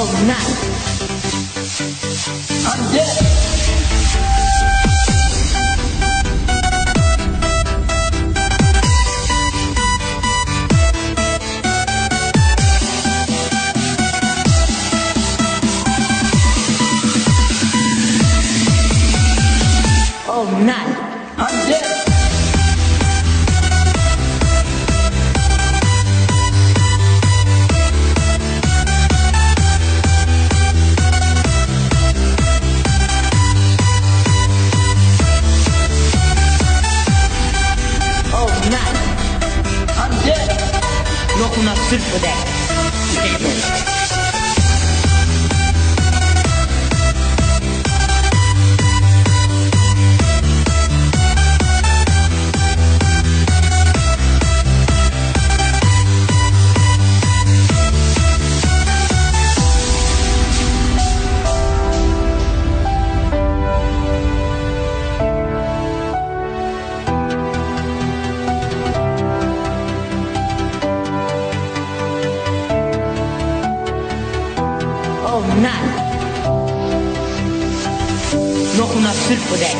all night. I'm dead. All night. I'm dead. You're not fit for that. Not enough food for that.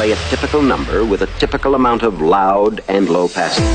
play a typical number with a typical amount of loud and low passing.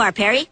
are, Perry.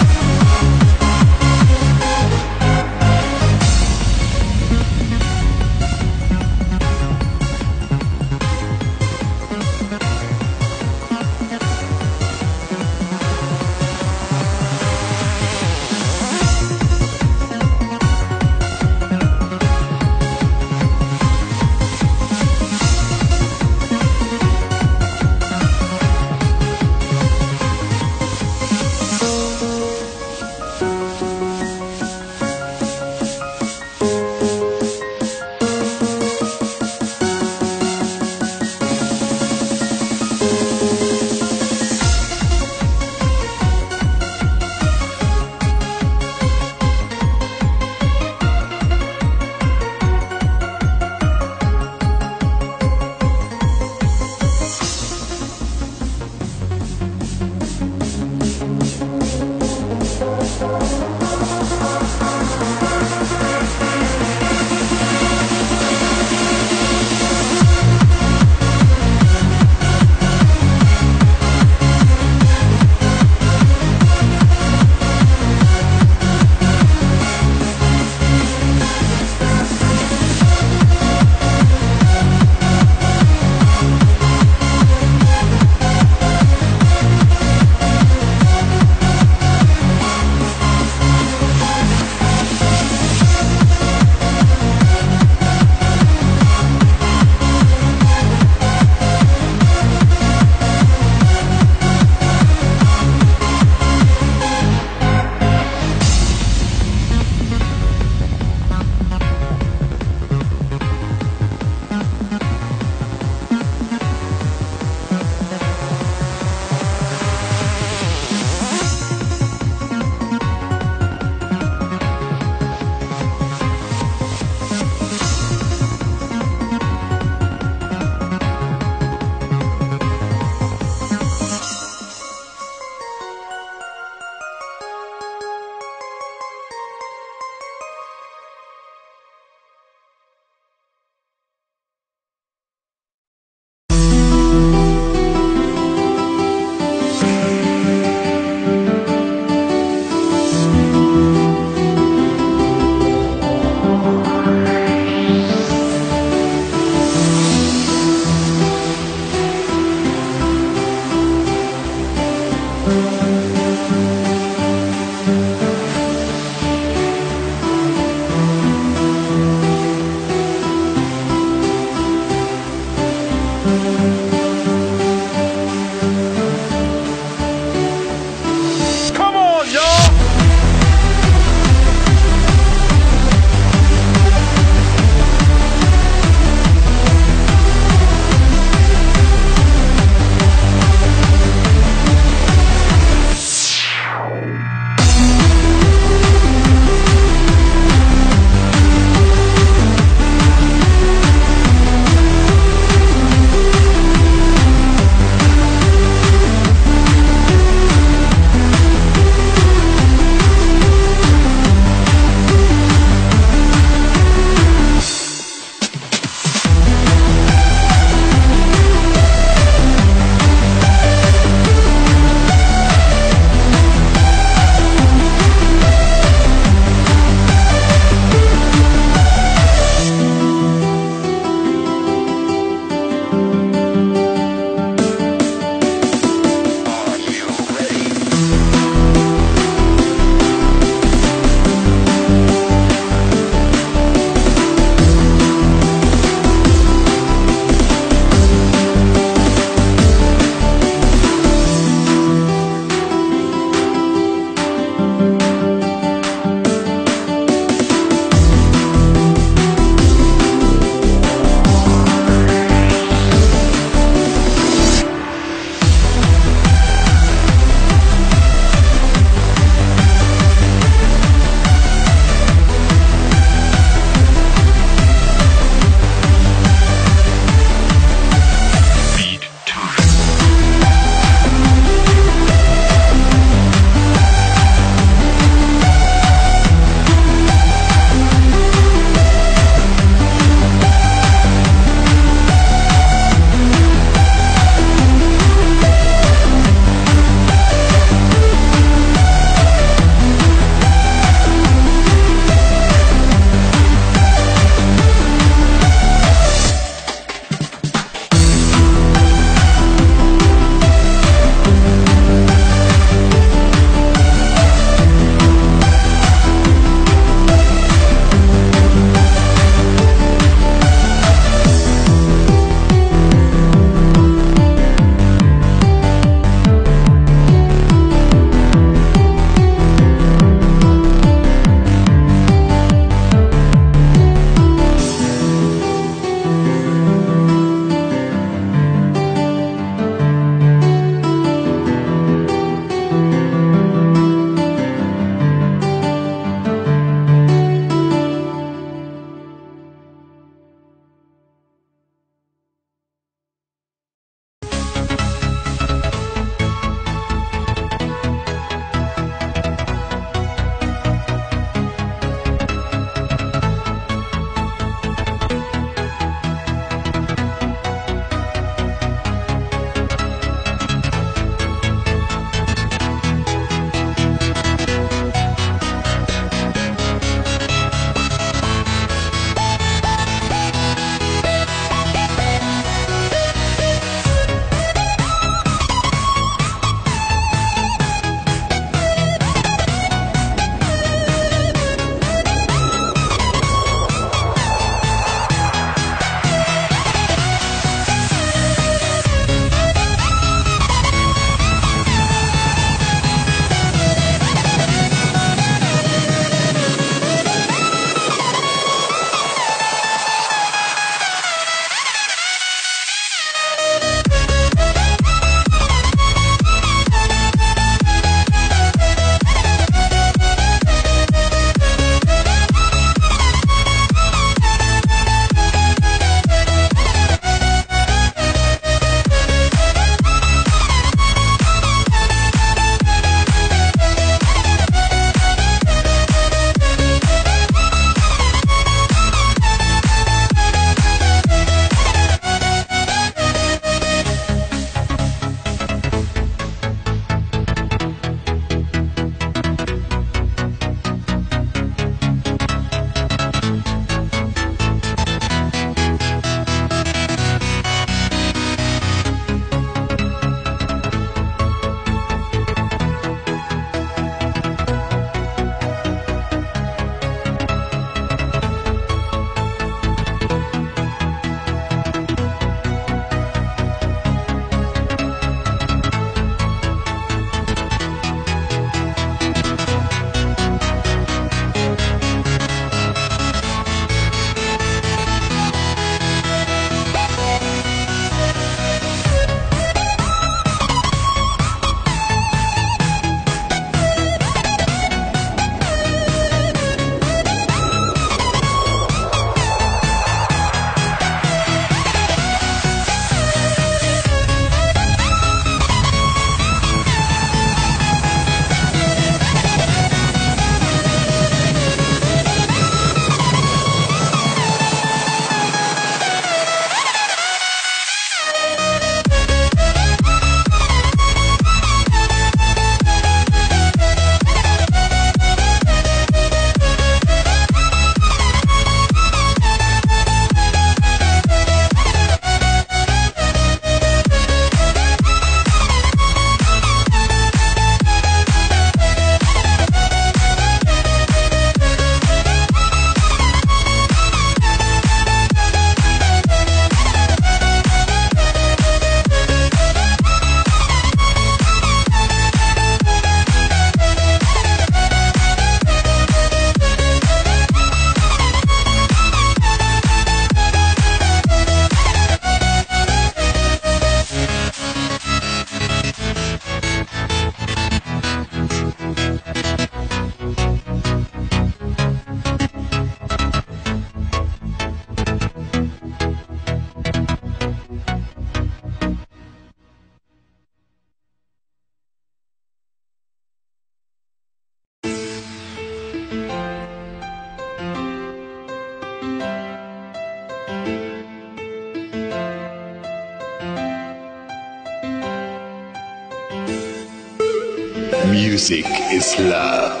Music is love.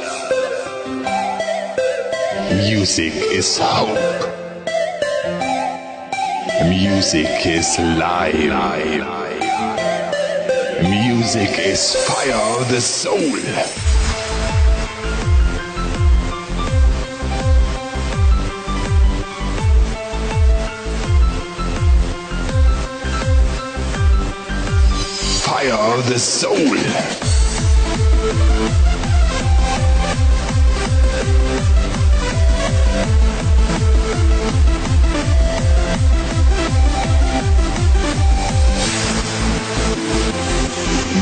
Music is hope. Music is life. Music is fire of the soul. Fire of the soul.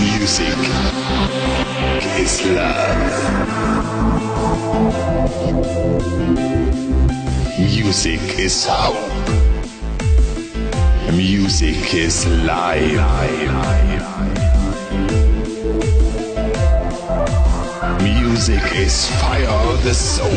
Music is love. Music is hope. Music is life. Music is fire of the soul.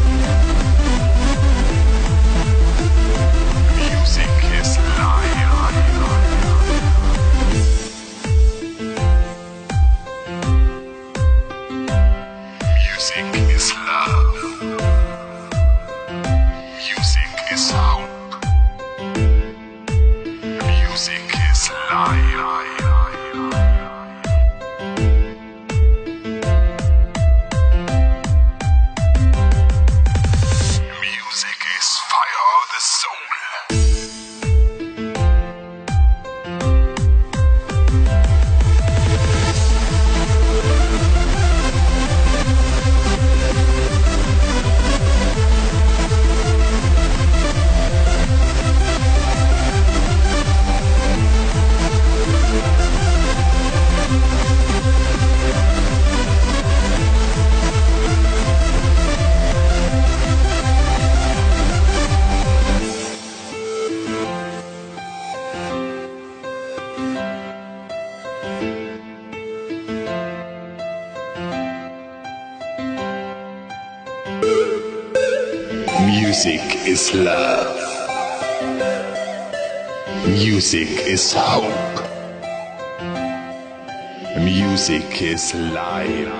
Music is love. Music is hope. Music is life.